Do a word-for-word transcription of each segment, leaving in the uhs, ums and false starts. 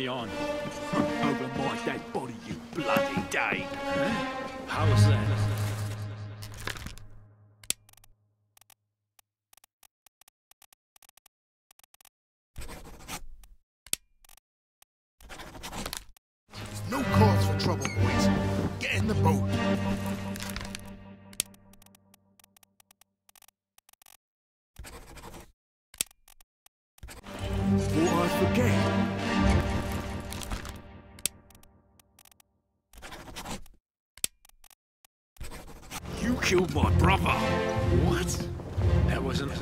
me on. Over my dead body, you bloody day. How's that? No cause for trouble, boys. Get in the boat. What I forget. You killed my brother. What? That wasn't...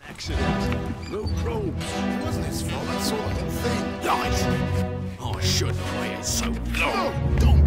accident. No probes. It wasn't his fault, that sort of thing. Lies! I shouldn't have waited so long. No, don't!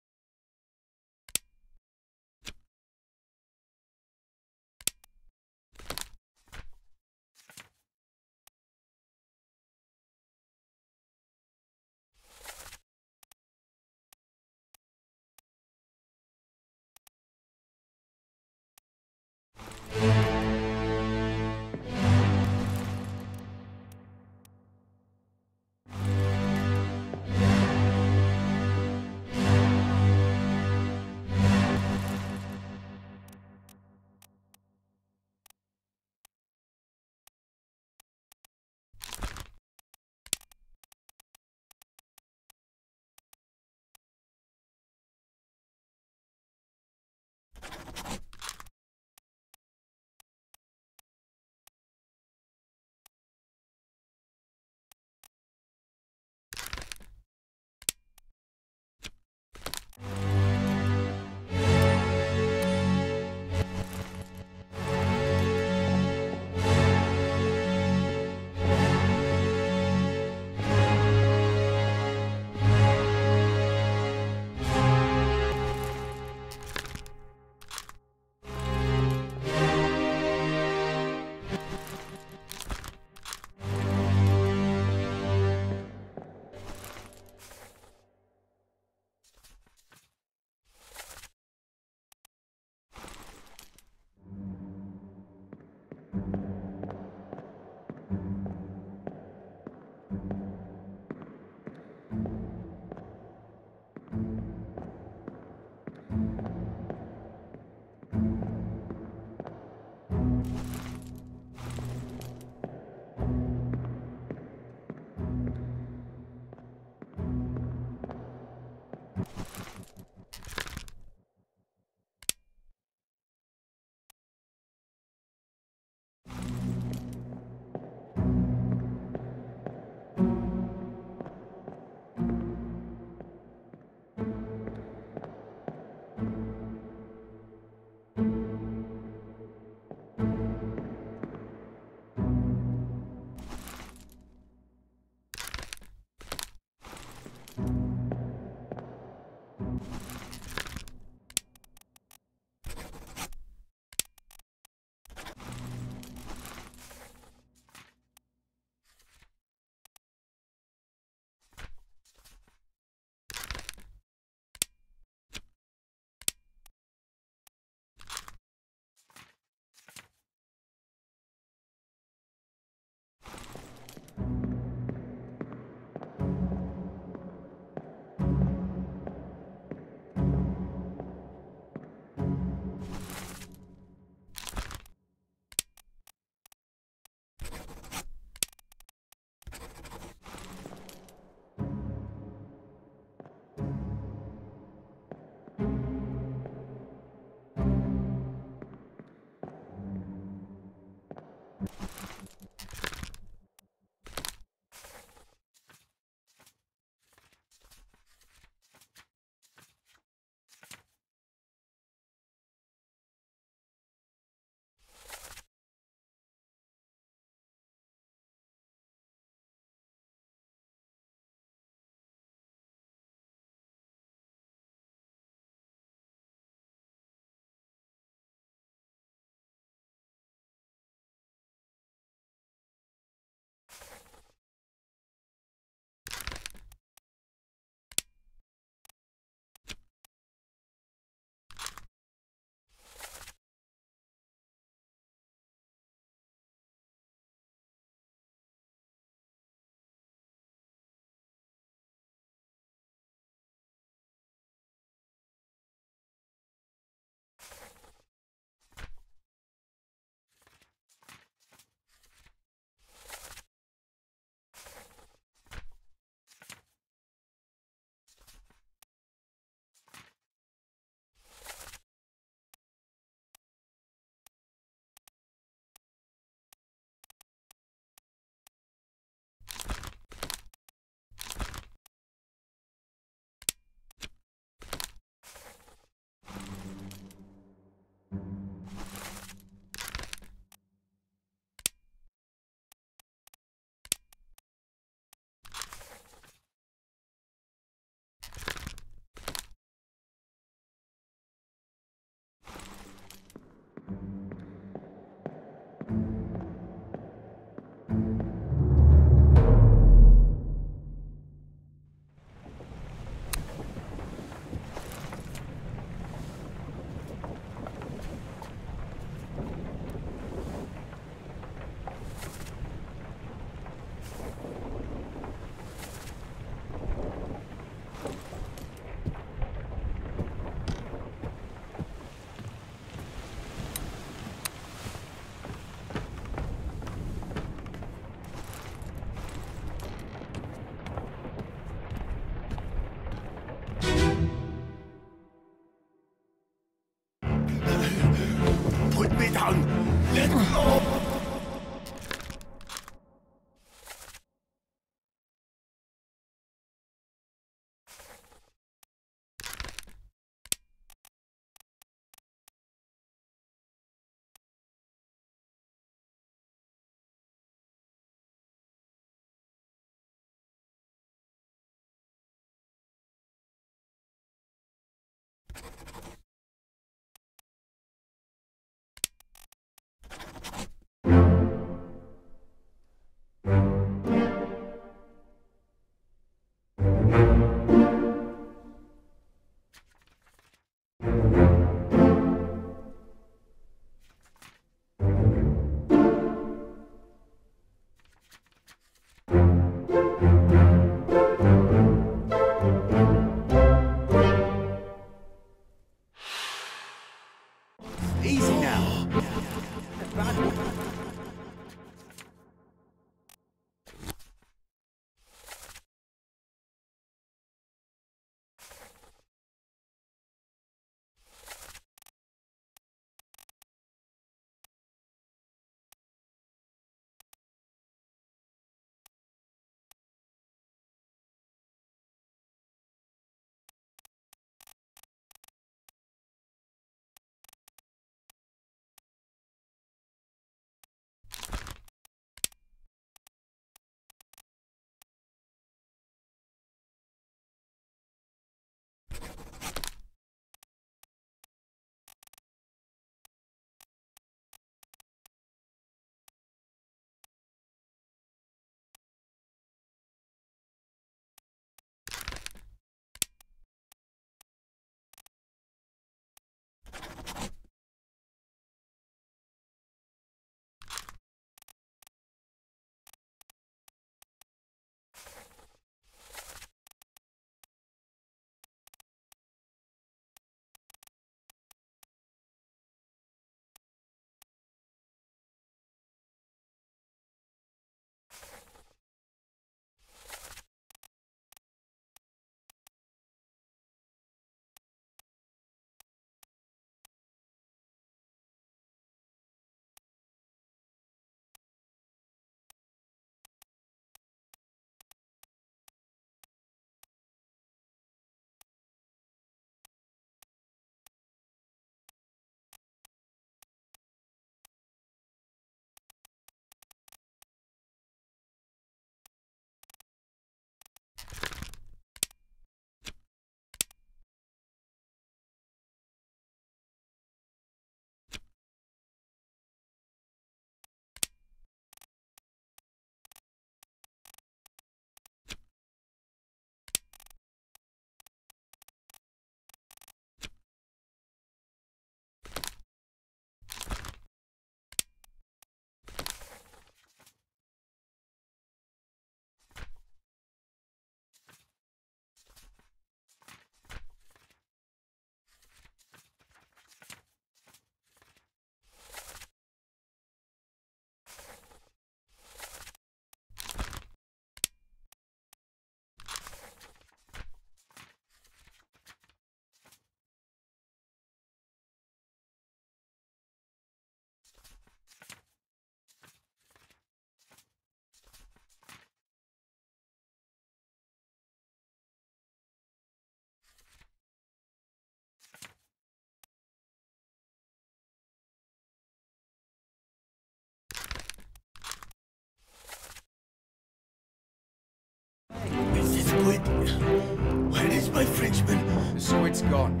Where is my Frenchman? The squid's gone.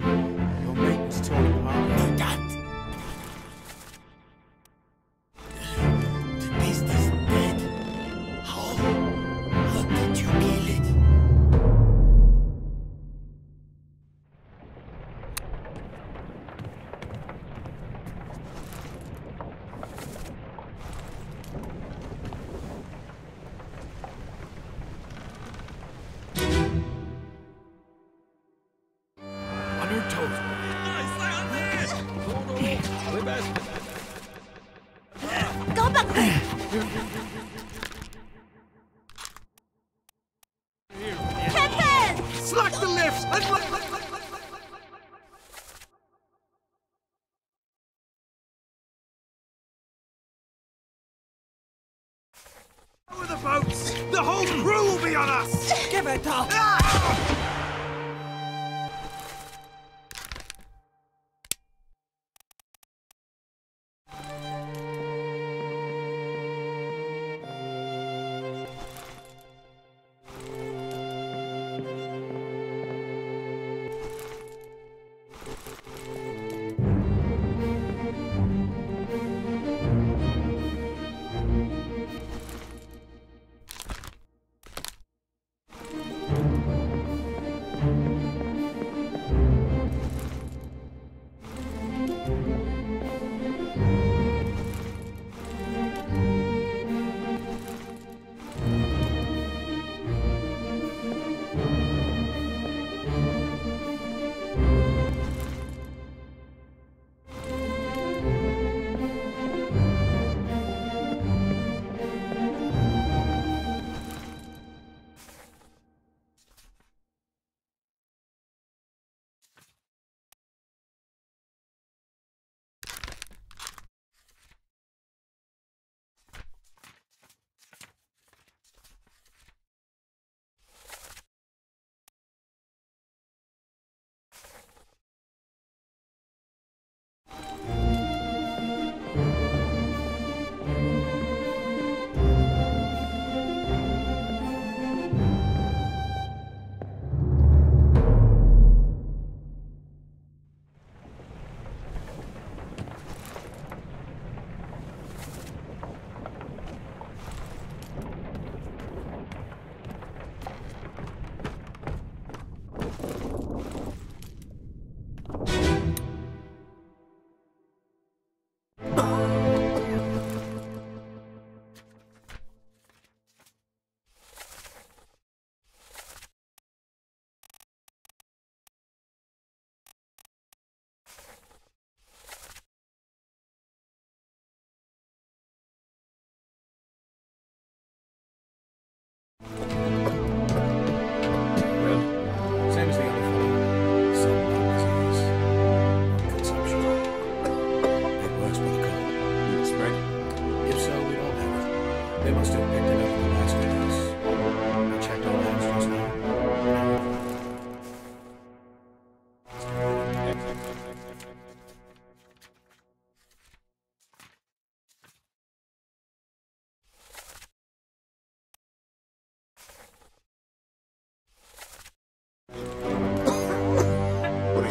Your mate was torn apart. No doubt. The beast is dead. How? How did you kill it? With the boats! The whole crew will be on us! Give it up! Ah!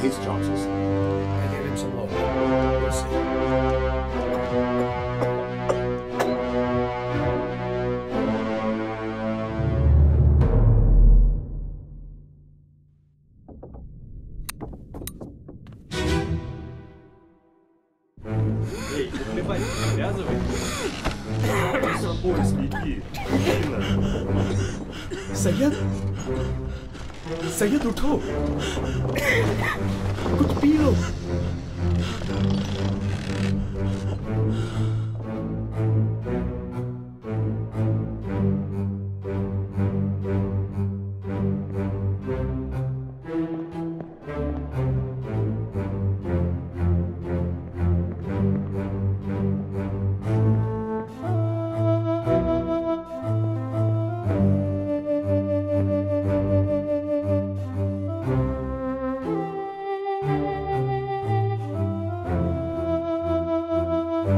His chances. I gave him some love. We'll see. Hey, не привязывай. Сам поиски иди. Саят? Syed उठो, कुछ P low.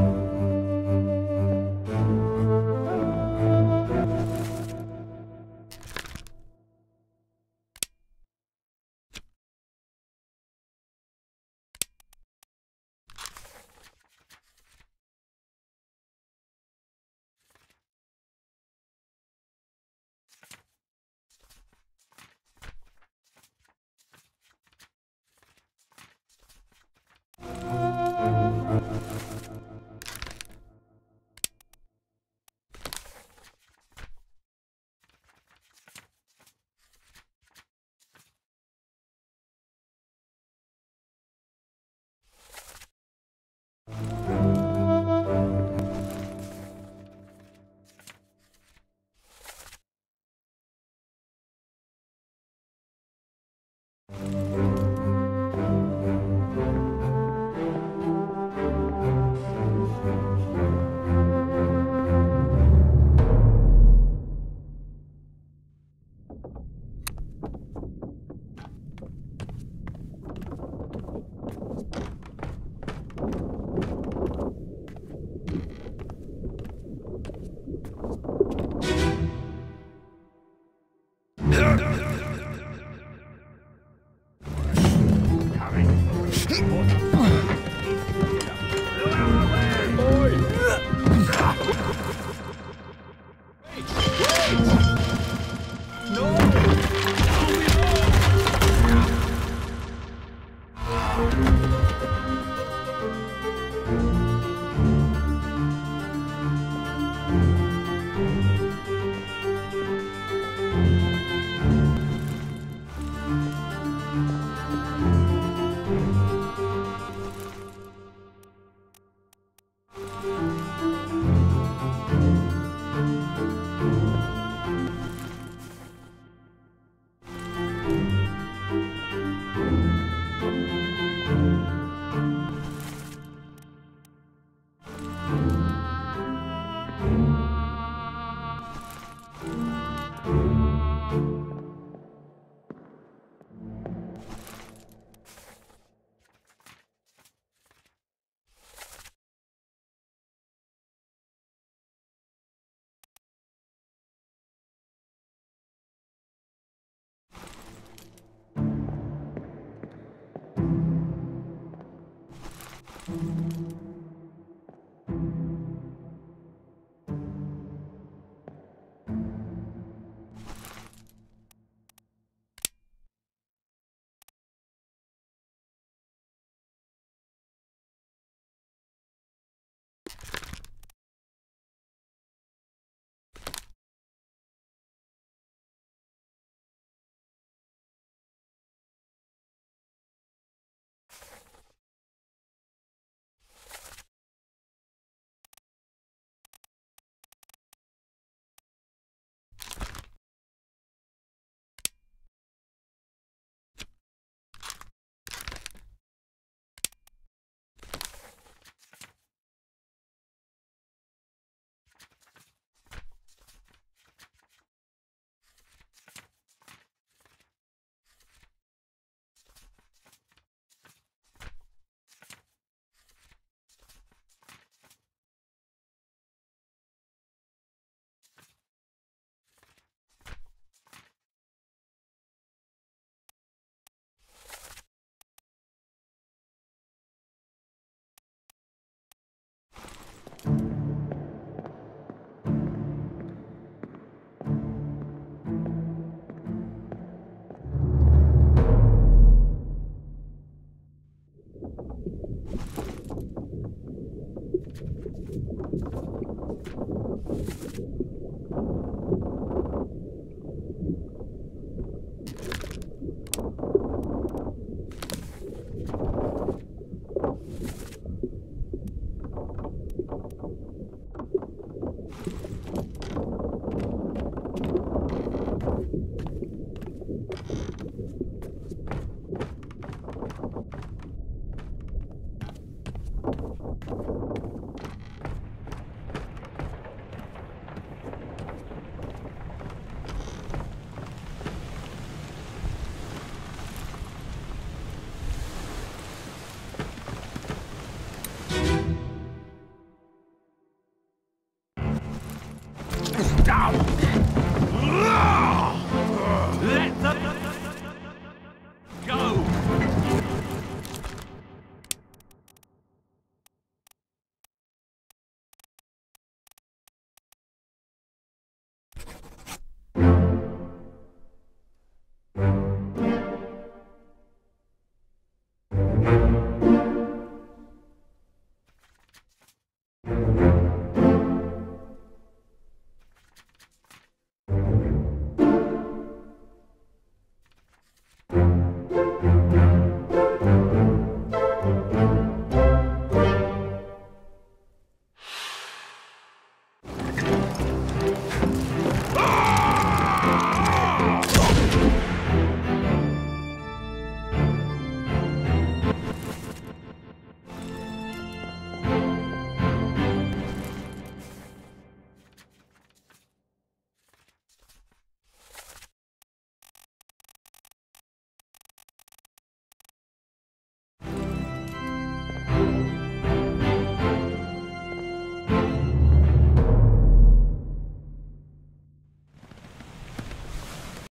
Thank you.